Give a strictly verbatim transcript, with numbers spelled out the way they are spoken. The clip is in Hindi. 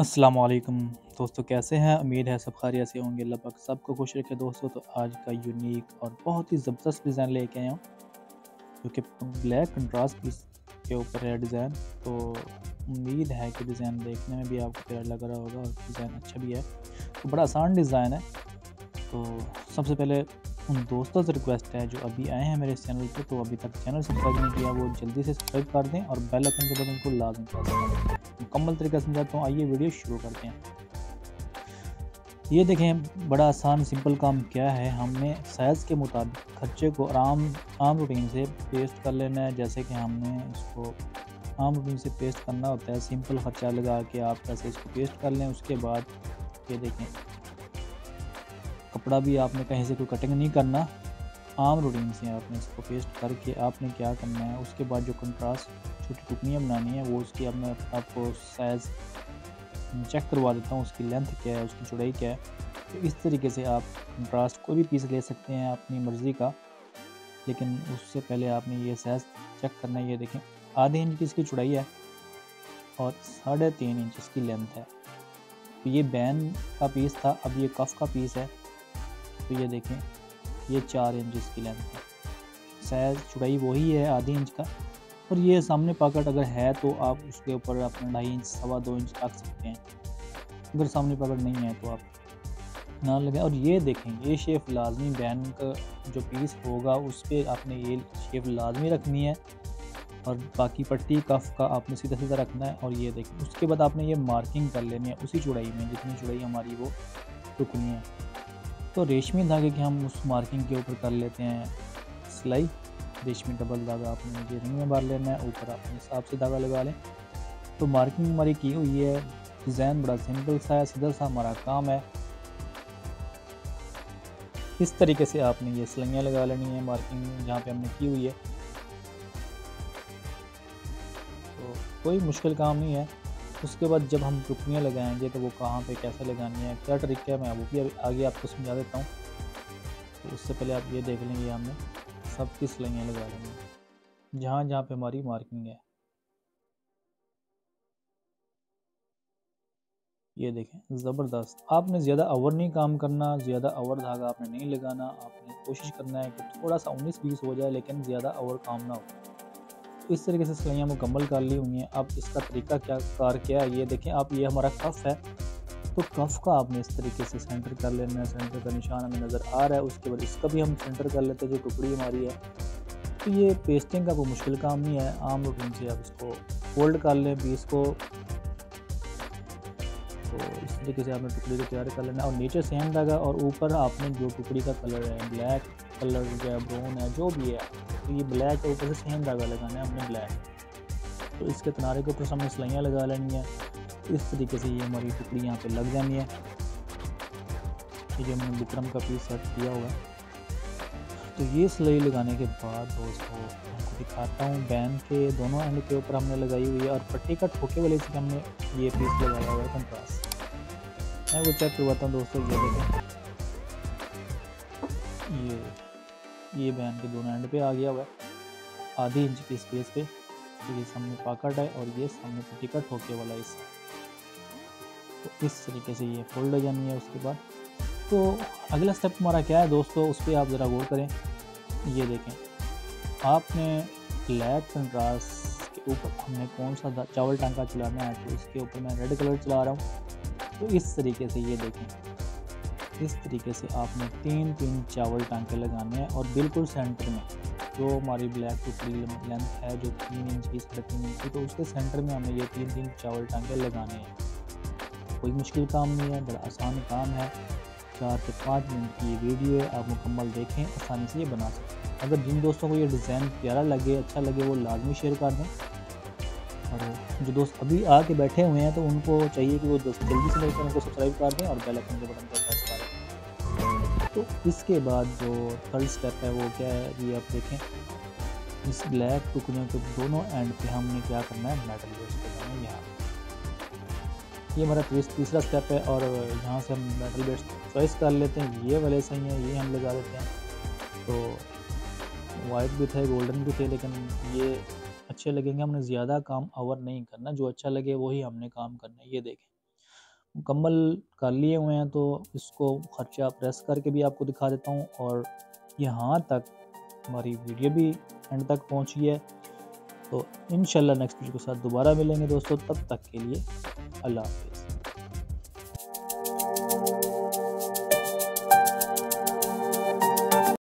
अस्सलाम वालेकुम दोस्तों, कैसे हैं? उम्मीद है सब खैरियत से होंगे। लगभग सबको खुश रखे दोस्तों। तो आज का यूनिक और बहुत ही ज़बरदस्त डिज़ाइन लेके आया हूँ, जो कि ब्लैक कंट्रास्ट के ऊपर है डिज़ाइन। तो उम्मीद है कि डिज़ाइन देखने में भी आपको प्यारा लग रहा होगा और डिज़ाइन अच्छा भी है। तो बड़ा आसान डिज़ाइन है। तो सबसे पहले उन दोस्तों से रिक्वेस्ट है जो अभी आए हैं मेरे चैनल पर, तो अभी तक चैनल सब्सक्राइब नहीं किया वो जल्दी से सब्सक्राइब कर दें और बेल आइकन के बटन को लाजमी दबा दें। मुकम्मल तरीके से समझाता हूँ, आइए वीडियो शुरू करते हैं। ये देखें, बड़ा आसान सिंपल काम क्या है। हमने साइज़ के मुताबिक खर्चे को आराम आम रूटीन से पेस्ट कर लेना है। जैसे कि हमने इसको आम रूटीन से पेस्ट करना होता है, सिंपल खर्चा लगा के आप कैसे इसको पेस्ट कर लें। उसके बाद ये देखें, कपड़ा भी आपने कहीं से कोई कटिंग नहीं करना, आम रूटीन से आपने इसको पेस्ट करके आपने क्या करना है। उसके बाद जो कंट्रास्ट छोटी टुकड़ियाँ बनानी है वो उसकी अब मैं आपको साइज़ चेक करवा देता हूँ, उसकी लेंथ क्या है, उसकी चौड़ाई क्या है। तो इस तरीके से आप कंट्रास्ट कोई भी पीस ले सकते हैं अपनी मर्ज़ी का, लेकिन उससे पहले आपने ये साइज़ चेक करना है। ये देखें, आधे इंच की इसकी चौड़ाई है और साढ़े तीन इंच इसकी लेंथ है। तो ये बैन का पीस था, अब ये कफ का पीस है। तो ये देखें, ये चार इंच इसकी लेंथ है, साइज़ चौड़ाई वही है आधे इंच का। और ये सामने पॉकेट अगर है तो आप उसके ऊपर अपना ढाई इंच सवा दो इंच रख सकते हैं। अगर सामने पॉकेट नहीं है तो आप ना लगाएं। और ये देखें, ये शेप लाजमी बैन का जो पीस होगा उस पर आपने ये शेप लाजमी रखनी है और बाकी पट्टी कफ का आपने सीधा सीधा रखना है। और ये देखें, उसके बाद आपने ये मार्किंग कर लेनी है उसी चौड़ाई में जितनी चौड़ाई हमारी वो टुकनी है। तो रेशमी धागे की हम उस मार्किंग के ऊपर कर लेते हैं सिलाई। रेशमी डबल धागा आपने मुझे रिंग में बार लेना है, ऊपर अपने हिसाब से धागा लगा लें। तो मार्किंग हमारी की हुई है, डिज़ाइन बड़ा सिंपल सा है, सीधा सा हमारा काम है। इस तरीके से आपने ये सिलाइयाँ लगा लेनी है मार्किंग जहाँ पे हमने की हुई है। तो कोई मुश्किल काम नहीं है। उसके बाद जब हम टुकड़ियाँ लगाएंगे तो वो कहाँ पे कैसे लगानी है, क्या तरीका है, मैं वो भी आगे आपको समझा देता हूँ। तो उससे पहले आप ये देख लेंगे, हमने सब की सिलाइयाँ लगा लेंगे जहाँ जहाँ पे हमारी मार्किंग है। ये देखें, ज़बरदस्त। आपने ज़्यादा ओवर नहीं काम करना, ज़्यादा ओवर धागा आपने नहीं लगाना। आपने कोशिश करना है कि थोड़ा सा उन्नीस बीस हो जाए, लेकिन ज़्यादा ओवर काम ना हो। इस तरीके से सिलाइयाँ मुकम्मल कर ली हुई हैं। अब इसका तरीका क्या कार क्या है, ये देखें आप, ये हमारा कफ है। तो कफ का आपने इस तरीके से सेंटर कर लेना है, सेंटर का निशान हमें नज़र आ रहा है। उसके बाद इसका भी हम सेंटर कर लेते हैं जो टुकड़ी हमारी है। तो ये पेस्टिंग का कोई मुश्किल काम नहीं है, आम रूटीन से आप इसको फोल्ड कर लें पीस को। तो इस तरीके से आपने टुकड़ी को तैयार कर लेना है और नीचे सेम धागा और ऊपर आपने जो टुकड़ी का कलर है, ब्लैक कलर है, ब्राउन है, जो भी है, तो ये ब्लैक है, ऊपर से सेम धागा लगाना है हमने ब्लैक। तो इसके किनारे के ऊपर से हमने सिलाइयाँ लगा लेनी है। इस तरीके से ये हमारी टुकड़ी यहाँ पे लग जानी है। ये जो हमने विक्रम का पीस सेट किया हुआ है, तो ये सिलाई लगाने के बाद दोस्तों आपको दिखाता हूँ, बैन के दोनों एंड के ऊपर हमने लगाई हुई है और पट्टी का ठोके वाले से हमने ये पीस लगाया हुआ है कंट्रास्ट। मैं वो चेक करवाता हूँ दोस्तों। ये देखें, ये ये बैन के दोनों एंड पे आ गया हुआ है आधी इंच की स्पेस पे। तो ये सामने पॉकेट है और ये सामने पट्टी का ठोके वाला हिस्सा। तो इस तरीके से ये फोल्ड हो जानी है। उसके बाद तो अगला स्टेप हमारा क्या है दोस्तों, उस पर आप ज़रा गौर करें। ये देखें, आपने ब्लैक कंट्रास्ट के ऊपर हमने कौन सा चावल टांका चलाना है, तो इसके ऊपर मैं रेड कलर चला रहा हूँ। तो इस तरीके से ये देखें, इस तरीके से आपने तीन तीन चावल टांके लगाने हैं और बिल्कुल सेंटर में जो हमारी ब्लैक टुकड़ी लेंथ है जो तीन इंच की साढ़े तीन इंच की, तो उसके सेंटर में हमें ये तीन तीन चावल टांके लगाने हैं। कोई मुश्किल काम नहीं है, बड़ा आसान काम है। चार से पाँच मिनट की ये वीडियो है, आप मुकम्मल देखें, आसानी से ये बना सकते हैं। अगर जिन दोस्तों को ये डिज़ाइन प्यारा लगे, अच्छा लगे, वो लाजमी शेयर कर दें। और जो दोस्त अभी आके बैठे हुए हैं तो उनको चाहिए कि वो दोस्त जल्दी से लेकर उनको सब्सक्राइब कर दें और बेल आइकन के बटन को प्रेस करें। तो इसके बाद जो थर्ड स्टेप है वो क्या है, ये आप देखें। इस ब्लैक टुकड़ियों के दोनों एंड पे हमने क्या करना है, मेटल यूज़ करना है। यहाँ ये हमारा तीसरा स्टेप है और यहाँ से हम मेटल बेस चॉइस कर लेते हैं। ये वाले सही हैं, ये हम लगा लेते हैं। तो वाइट भी थे, गोल्डन भी थे, लेकिन ये अच्छे लगेंगे। हमने ज़्यादा काम आवर नहीं करना, जो अच्छा लगे वही हमने काम करना है। ये देखें, मुकम्मल कर लिए हुए हैं तो इसको ख़र्चा प्रेस करके भी आपको दिखा देता हूँ। और यहाँ तक हमारी वीडियो भी एंड तक पहुँची है, तो इंशाल्लाह नेक्स्ट वीडियो के साथ दोबारा मिलेंगे दोस्तों। तब तक के लिए अल्लाह हाफ़िज़।